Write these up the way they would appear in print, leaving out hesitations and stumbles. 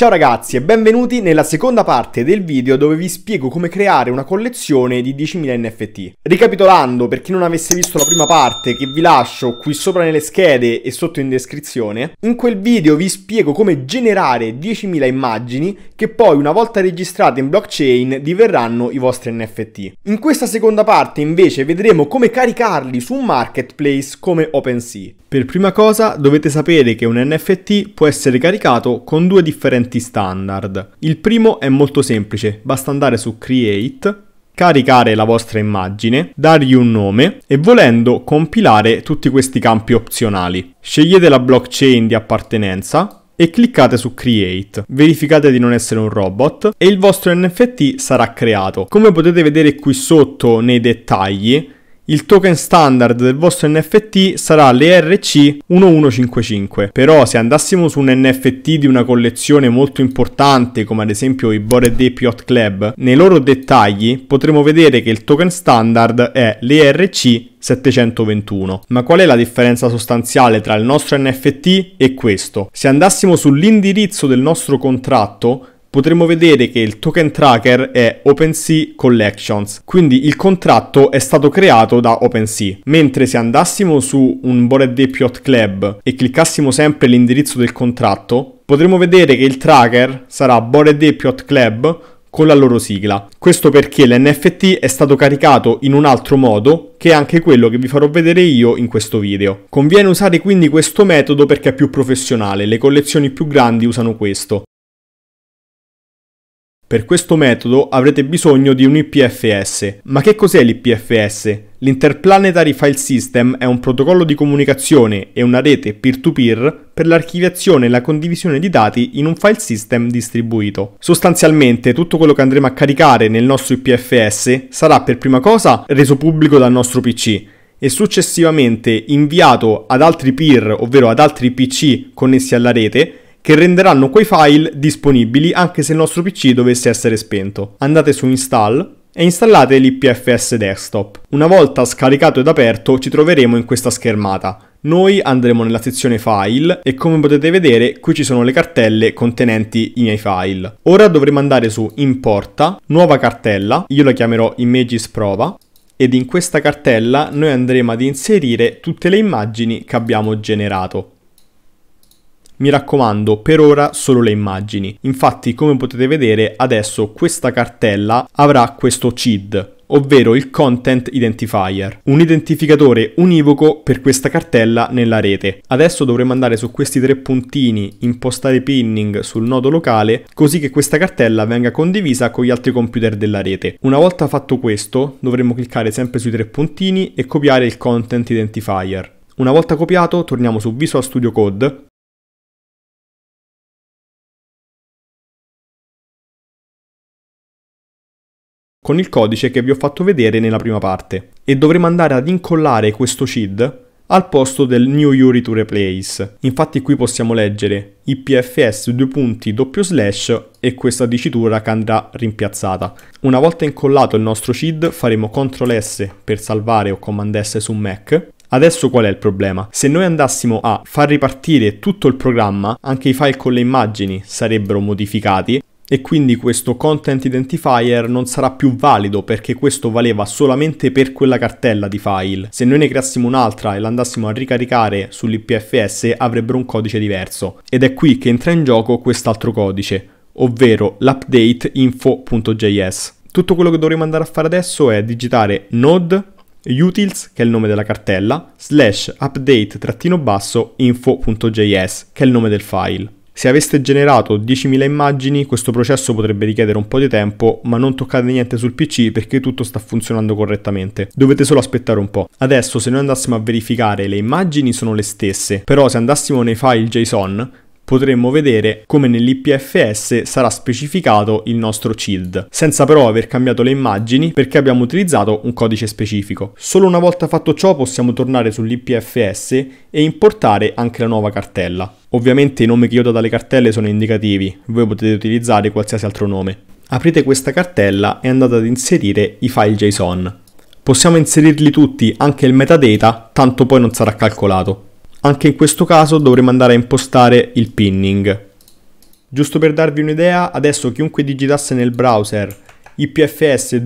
Ciao ragazzi e benvenuti nella seconda parte del video dove vi spiego come creare una collezione di 10.000 NFT. Ricapitolando, per chi non avesse visto la prima parte che vi lascio qui sopra nelle schede e sotto in descrizione, in quel video vi spiego come generare 10.000 immagini che poi una volta registrate in blockchain diverranno i vostri NFT. In questa seconda parte invece vedremo come caricarli su un marketplace come OpenSea. Per prima cosa dovete sapere che un NFT può essere caricato con due differenti standard. Il primo è molto semplice, basta andare su Create, caricare la vostra immagine, dargli un nome e volendo compilare tutti questi campi opzionali. Scegliete la blockchain di appartenenza e cliccate su Create, verificate di non essere un robot e il vostro NFT sarà creato. Come potete vedere qui sotto nei dettagli, il token standard del vostro NFT sarà l'ERC 1155, però se andassimo su un NFT di una collezione molto importante come ad esempio i Bored Ape Yacht Club, nei loro dettagli potremo vedere che il token standard è l'ERC 721. Ma qual è la differenza sostanziale tra il nostro NFT e questo? Se andassimo sull'indirizzo del nostro contratto, potremo vedere che il token tracker è OpenSea Collections, quindi il contratto è stato creato da OpenSea. Mentre se andassimo su un Bored Ape Yacht Club e cliccassimo sempre l'indirizzo del contratto, potremo vedere che il tracker sarà Bored Ape Yacht Club con la loro sigla. Questo perché l'NFT è stato caricato in un altro modo, che è anche quello che vi farò vedere io in questo video. Conviene usare quindi questo metodo perché è più professionale, le collezioni più grandi usano questo. Per questo metodo avrete bisogno di un IPFS. Ma che cos'è l'IPFS? L'Interplanetary File System è un protocollo di comunicazione e una rete peer-to-peer per l'archiviazione e la condivisione di dati in un file system distribuito. Sostanzialmente tutto quello che andremo a caricare nel nostro IPFS sarà per prima cosa reso pubblico dal nostro PC e successivamente inviato ad altri peer, ovvero ad altri PC connessi alla rete, che renderanno quei file disponibili anche se il nostro PC dovesse essere spento. Andate su Install e installate l'IPFS Desktop. Una volta scaricato ed aperto ci troveremo in questa schermata. Noi andremo nella sezione File e come potete vedere qui ci sono le cartelle contenenti i miei file. Ora dovremo andare su Importa, nuova cartella, io la chiamerò Images Prova, ed in questa cartella noi andremo ad inserire tutte le immagini che abbiamo generato. Mi raccomando, per ora solo le immagini. Infatti, come potete vedere, adesso questa cartella avrà questo CID, ovvero il Content Identifier, un identificatore univoco per questa cartella nella rete. Adesso dovremo andare su questi tre puntini, impostare pinning sul nodo locale, così che questa cartella venga condivisa con gli altri computer della rete. Una volta fatto questo, dovremo cliccare sempre sui tre puntini e copiare il Content Identifier. Una volta copiato, torniamo su Visual Studio Code, con il codice che vi ho fatto vedere nella prima parte, e dovremo andare ad incollare questo CID al posto del New URI to Replace. Infatti qui possiamo leggere IPFS:// e questa dicitura che andrà rimpiazzata. Una volta incollato il nostro CID faremo Ctrl S per salvare o Command S su Mac. Adesso qual è il problema? Se noi andassimo a far ripartire tutto il programma, anche i file con le immagini sarebbero modificati, e quindi questo Content Identifier non sarà più valido perché questo valeva solamente per quella cartella di file. Se noi ne creassimo un'altra e la andassimo a ricaricare sull'IPFS avrebbero un codice diverso. Ed è qui che entra in gioco quest'altro codice, ovvero l'updateinfo.js. Tutto quello che dovremo andare a fare adesso è digitare node utils, che è il nome della cartella, /update-info.js, che è il nome del file. Se aveste generato 10.000 immagini, questo processo potrebbe richiedere un po' di tempo, ma non toccate niente sul PC perché tutto sta funzionando correttamente. Dovete solo aspettare un po'. Adesso, se noi andassimo a verificare, le immagini sono le stesse, però se andassimo nei file JSON, potremmo vedere come nell'IPFS sarà specificato il nostro CID, senza però aver cambiato le immagini perché abbiamo utilizzato un codice specifico. Solo una volta fatto ciò possiamo tornare sull'IPFS e importare anche la nuova cartella. Ovviamente i nomi che io do alle cartelle sono indicativi, voi potete utilizzare qualsiasi altro nome. Aprite questa cartella e andate ad inserire i file JSON. Possiamo inserirli tutti, anche il metadata, tanto poi non sarà calcolato. Anche in questo caso dovremo andare a impostare il pinning. Giusto per darvi un'idea, adesso chiunque digitasse nel browser ipfs://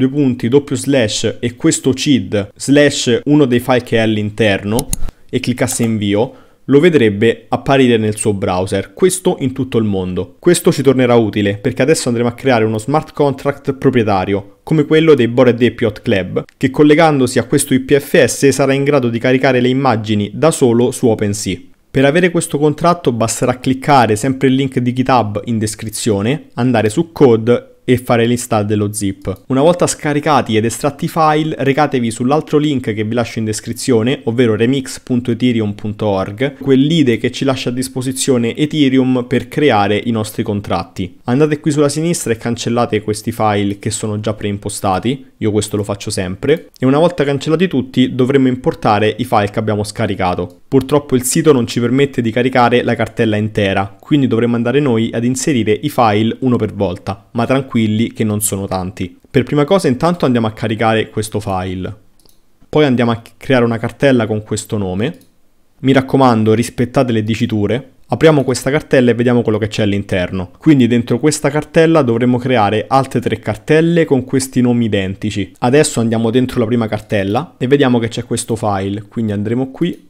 e questo cid/uno dei file che è all'interno e cliccasse invio, lo vedrebbe apparire nel suo browser, questo in tutto il mondo. Questo ci tornerà utile perché adesso andremo a creare uno smart contract proprietario, come quello dei Bored Ape Yacht Club, che collegandosi a questo IPFS sarà in grado di caricare le immagini da solo su OpenSea. Per avere questo contratto basterà cliccare sempre il link di GitHub in descrizione, andare su Code e fare l'install dello zip. Una volta scaricati ed estratti i file, recatevi sull'altro link che vi lascio in descrizione, ovvero remix.ethereum.org, quell'IDE che ci lascia a disposizione Ethereum per creare i nostri contratti. Andate qui sulla sinistra e cancellate questi file che sono già preimpostati, io questo lo faccio sempre, e una volta cancellati tutti dovremmo importare i file che abbiamo scaricato. Purtroppo il sito non ci permette di caricare la cartella intera, quindi dovremmo andare noi ad inserire i file uno per volta, ma tranquilli che non sono tanti. Per prima cosa intanto andiamo a caricare questo file, poi andiamo a creare una cartella con questo nome. Mi raccomando, rispettate le diciture. Apriamo questa cartella e vediamo quello che c'è all'interno. Quindi dentro questa cartella dovremmo creare altre 3 cartelle con questi nomi identici. Adesso andiamo dentro la prima cartella e vediamo che c'è questo file, quindi andremo qui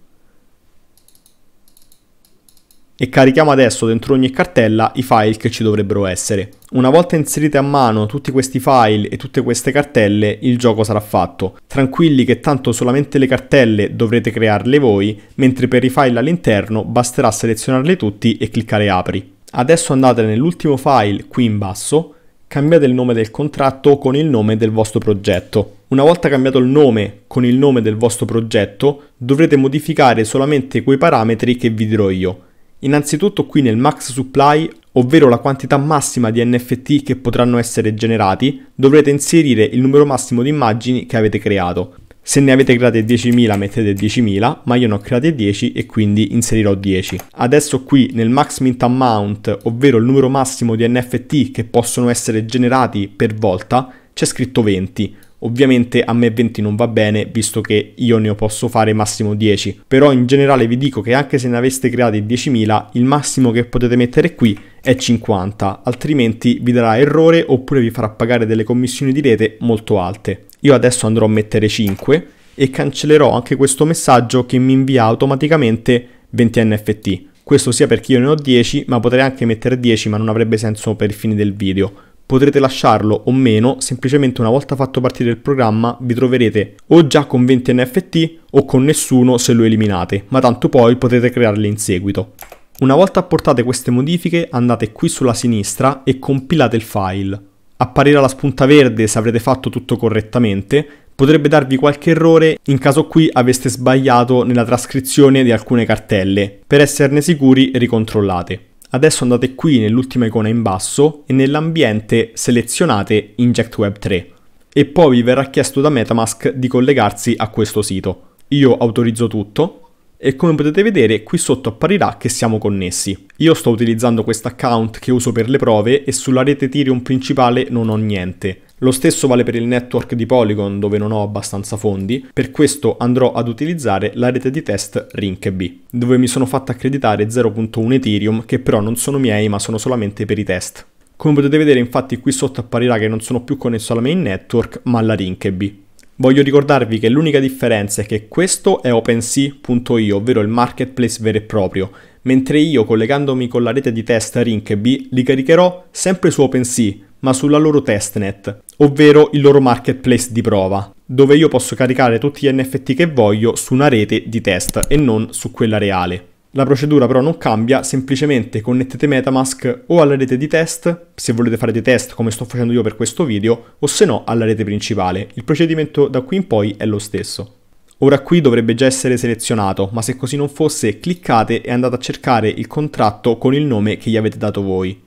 e carichiamo adesso dentro ogni cartella i file che ci dovrebbero essere. Una volta inserite a mano tutti questi file e tutte queste cartelle, il gioco sarà fatto. Tranquilli che tanto solamente le cartelle dovrete crearle voi, mentre per i file all'interno basterà selezionarle tutti e cliccare apri. Adesso andate nell'ultimo file qui in basso, cambiate il nome del contratto con il nome del vostro progetto. Una volta cambiato il nome con il nome del vostro progetto, dovrete modificare solamente quei parametri che vi dirò io. Innanzitutto qui nel max supply, ovvero la quantità massima di NFT che potranno essere generati, dovrete inserire il numero massimo di immagini che avete creato. Se ne avete create 10.000 mettete 10.000, ma io ne ho create 10 e quindi inserirò 10. Adesso qui nel max mint amount, ovvero il numero massimo di NFT che possono essere generati per volta, c'è scritto 20. Ovviamente a me 20 non va bene, visto che io ne posso fare massimo 10, però in generale vi dico che anche se ne aveste creati 10.000, il massimo che potete mettere qui è 50, altrimenti vi darà errore oppure vi farà pagare delle commissioni di rete molto alte. Io adesso andrò a mettere 5 e cancellerò anche questo messaggio che mi invia automaticamente 20 NFT. Questo sia perché io ne ho 10, ma potrei anche mettere 10, ma non avrebbe senso per i fini del video. Potrete lasciarlo o meno, semplicemente una volta fatto partire il programma vi troverete o già con 20 NFT o con nessuno se lo eliminate, ma tanto poi potete crearli in seguito. Una volta apportate queste modifiche andate qui sulla sinistra e compilate il file. Apparirà la spunta verde se avrete fatto tutto correttamente, potrebbe darvi qualche errore in caso qui aveste sbagliato nella trascrizione di alcune cartelle, per esserne sicuri ricontrollate. Adesso andate qui nell'ultima icona in basso e nell'ambiente selezionate Inject Web 3 e poi vi verrà chiesto da MetaMask di collegarsi a questo sito. Io autorizzo tutto e come potete vedere qui sotto apparirà che siamo connessi. Io sto utilizzando questo account che uso per le prove e sulla rete Ethereum principale non ho niente. Lo stesso vale per il network di Polygon dove non ho abbastanza fondi, per questo andrò ad utilizzare la rete di test Rinkeby, dove mi sono fatta accreditare 0.1 Ethereum che però non sono miei ma sono solamente per i test. Come potete vedere infatti qui sotto apparirà che non sono più connesso alla main network ma alla Rinkeby. Voglio ricordarvi che l'unica differenza è che questo è OpenSea.io, ovvero il marketplace vero e proprio, mentre io collegandomi con la rete di test Rinkeby li caricherò sempre su OpenSea, ma sulla loro testnet, ovvero il loro marketplace di prova, dove io posso caricare tutti gli NFT che voglio su una rete di test e non su quella reale. La procedura però non cambia, semplicemente connettete MetaMask o alla rete di test, se volete fare dei test come sto facendo io per questo video, o se no alla rete principale. Il procedimento da qui in poi è lo stesso. Ora qui dovrebbe già essere selezionato, ma se così non fosse cliccate e andate a cercare il contratto con il nome che gli avete dato voi.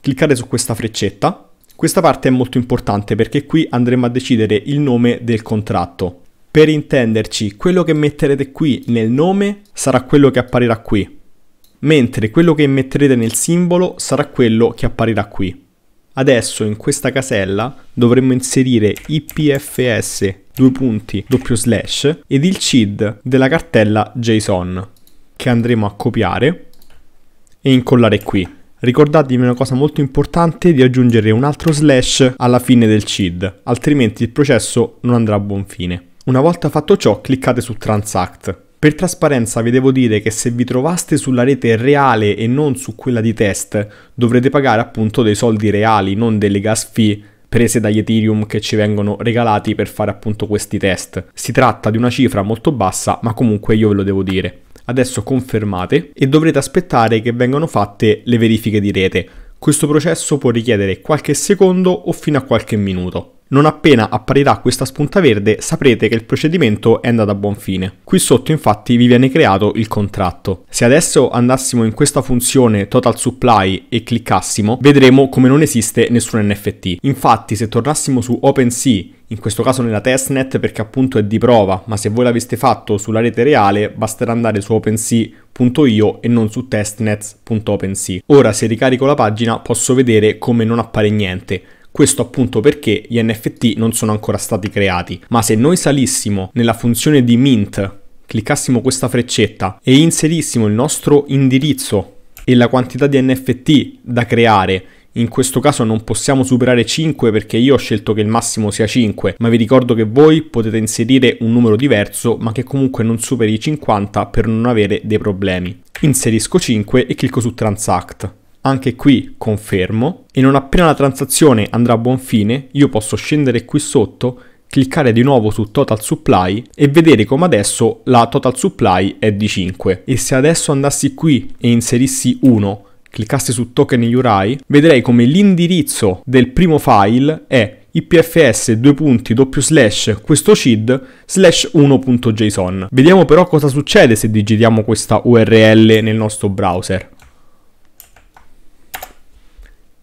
Cliccate su questa freccetta. Questa parte è molto importante perché qui andremo a decidere il nome del contratto. Per intenderci, quello che metterete qui nel nome sarà quello che apparirà qui, mentre quello che metterete nel simbolo sarà quello che apparirà qui. Adesso in questa casella dovremmo inserire ipfs:// ed il cid della cartella JSON che andremo a copiare e incollare qui. Ricordatevi una cosa molto importante, di aggiungere un altro slash alla fine del CID, altrimenti il processo non andrà a buon fine. Una volta fatto ciò, cliccate su Transact. Per trasparenza vi devo dire che se vi trovaste sulla rete reale e non su quella di test, dovrete pagare appunto dei soldi reali, non delle gas fee prese dagli Ethereum che ci vengono regalati per fare appunto questi test. Si tratta di una cifra molto bassa, ma comunque io ve lo devo dire. Adesso confermate e dovrete aspettare che vengano fatte le verifiche di rete. Questo processo può richiedere qualche secondo o fino a qualche minuto. Non appena apparirà questa spunta verde saprete che il procedimento è andato a buon fine. Qui sotto infatti vi viene creato il contratto. Se adesso andassimo in questa funzione Total Supply e cliccassimo, vedremo come non esiste nessun NFT. Infatti se tornassimo su OpenSea, in questo caso nella testnet perché appunto è di prova, ma se voi l'aveste fatto sulla rete reale basterà andare su OpenSea.io e non su testnet.OpenSea. Ora se ricarico la pagina posso vedere come non appare niente. Questo appunto perché gli NFT non sono ancora stati creati, ma se noi salissimo nella funzione di Mint, cliccassimo questa freccetta e inserissimo il nostro indirizzo e la quantità di NFT da creare, in questo caso non possiamo superare 5 perché io ho scelto che il massimo sia 5, ma vi ricordo che voi potete inserire un numero diverso ma che comunque non superi i 50 per non avere dei problemi. Inserisco 5 e clicco su Transact. Anche qui confermo e non appena la transazione andrà a buon fine io posso scendere qui sotto, cliccare di nuovo su Total Supply e vedere come adesso la Total Supply è di 5. E se adesso andassi qui e inserissi 1, cliccassi su Token URI, vedrei come l'indirizzo del primo file è ipfs://questo/cid/1.json. Vediamo però cosa succede se digitiamo questa URL nel nostro browser.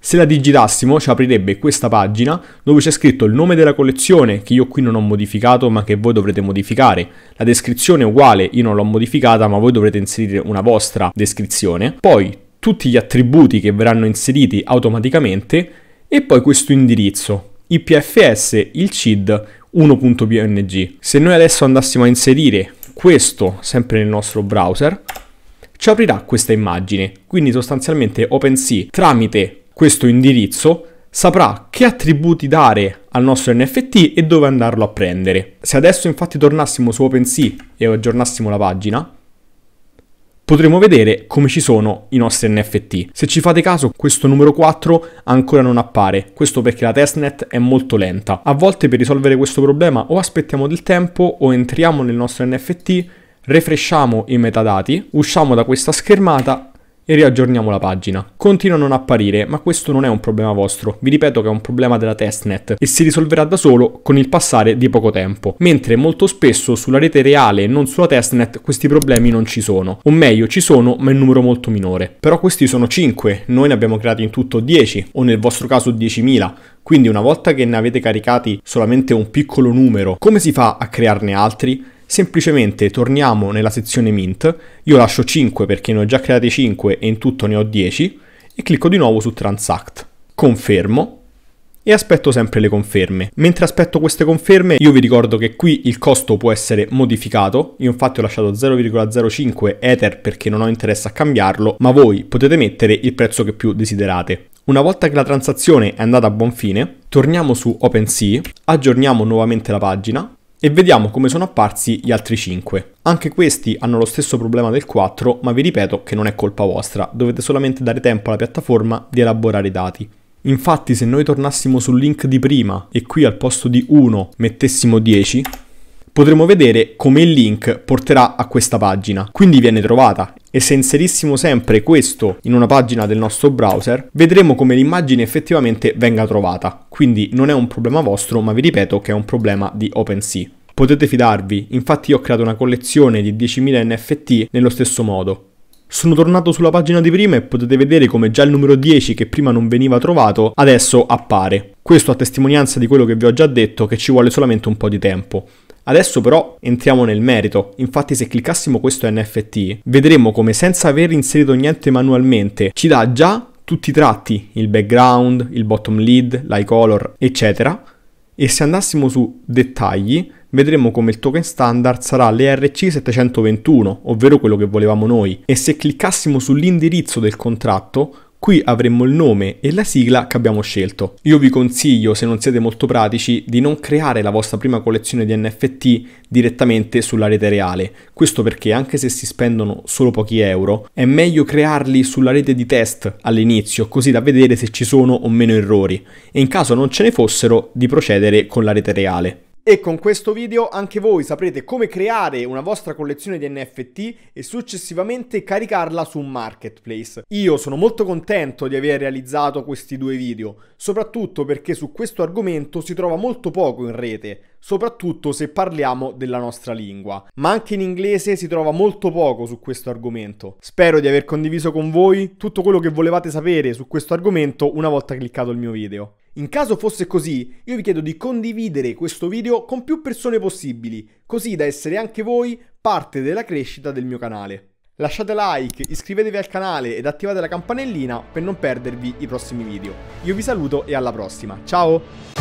Se la digitassimo ci aprirebbe questa pagina dove c'è scritto il nome della collezione che io qui non ho modificato ma che voi dovrete modificare, la descrizione è uguale, io non l'ho modificata ma voi dovrete inserire una vostra descrizione, poi tutti gli attributi che verranno inseriti automaticamente e poi questo indirizzo IPFS, il CID 1.png. Se noi adesso andassimo a inserire questo sempre nel nostro browser ci aprirà questa immagine, quindi sostanzialmente OpenSea tramite questo indirizzo saprà che attributi dare al nostro NFT e dove andarlo a prendere. Se adesso infatti tornassimo su OpenSea e aggiornassimo la pagina, potremo vedere come ci sono i nostri NFT. Se ci fate caso, questo numero 4 ancora non appare, questo perché la testnet è molto lenta. A volte per risolvere questo problema o aspettiamo del tempo o entriamo nel nostro NFT, refreshiamo i metadati, usciamo da questa schermata e riaggiorniamo la pagina. Continua a non apparire, ma questo non è un problema vostro, vi ripeto che è un problema della testnet e si risolverà da solo con il passare di poco tempo, mentre molto spesso sulla rete reale e non sulla testnet questi problemi non ci sono, o meglio ci sono ma in numero molto minore. Però questi sono 5, noi ne abbiamo creati in tutto 10 o nel vostro caso 10.000, quindi una volta che ne avete caricati solamente un piccolo numero, come si fa a crearne altri? Semplicemente torniamo nella sezione Mint, io lascio 5 perché ne ho già creati 5 e in tutto ne ho 10 e clicco di nuovo su Transact, confermo e aspetto sempre le conferme. Mentre aspetto queste conferme io vi ricordo che qui il costo può essere modificato, io infatti ho lasciato 0,05 Ether perché non ho interesse a cambiarlo, ma voi potete mettere il prezzo che più desiderate. Una volta che la transazione è andata a buon fine, torniamo su OpenSea, aggiorniamo nuovamente la pagina e vediamo come sono apparsi gli altri 5. Anche questi hanno lo stesso problema del 4, ma vi ripeto che non è colpa vostra, dovete solamente dare tempo alla piattaforma di elaborare i dati. Infatti se noi tornassimo sul link di prima e qui al posto di 1 mettessimo 10, potremo vedere come il link porterà a questa pagina, quindi viene trovata. E se inserissimo sempre questo in una pagina del nostro browser, vedremo come l'immagine effettivamente venga trovata. Quindi non è un problema vostro, ma vi ripeto che è un problema di OpenSea. Potete fidarvi, infatti io ho creato una collezione di 10.000 NFT nello stesso modo. Sono tornato sulla pagina di prima e potete vedere come già il numero 10 che prima non veniva trovato adesso appare. Questo a testimonianza di quello che vi ho già detto, che ci vuole solamente un po' di tempo. Adesso però entriamo nel merito, infatti se cliccassimo questo NFT vedremo come senza aver inserito niente manualmente ci dà già tutti i tratti, il background, il bottom lead, l'eye color eccetera, e se andassimo su dettagli vedremo come il token standard sarà l'ERC721, ovvero quello che volevamo noi, e se cliccassimo sull'indirizzo del contratto Qui avremmo il nome e la sigla che abbiamo scelto. Io vi consiglio, se non siete molto pratici, di non creare la vostra prima collezione di NFT direttamente sulla rete reale. Questo perché, anche se si spendono solo pochi euro, è meglio crearli sulla rete di test all'inizio, così da vedere se ci sono o meno errori e, in caso non ce ne fossero, di procedere con la rete reale. E con questo video anche voi saprete come creare una vostra collezione di NFT e successivamente caricarla su un marketplace. Io sono molto contento di aver realizzato questi due video, soprattutto perché su questo argomento si trova molto poco in rete, soprattutto se parliamo della nostra lingua. Ma anche in inglese si trova molto poco su questo argomento. Spero di aver condiviso con voi tutto quello che volevate sapere su questo argomento una volta cliccato il mio video. In caso fosse così, io vi chiedo di condividere questo video con più persone possibili, così da essere anche voi parte della crescita del mio canale. Lasciate like, iscrivetevi al canale ed attivate la campanellina per non perdervi i prossimi video. Io vi saluto e alla prossima, ciao!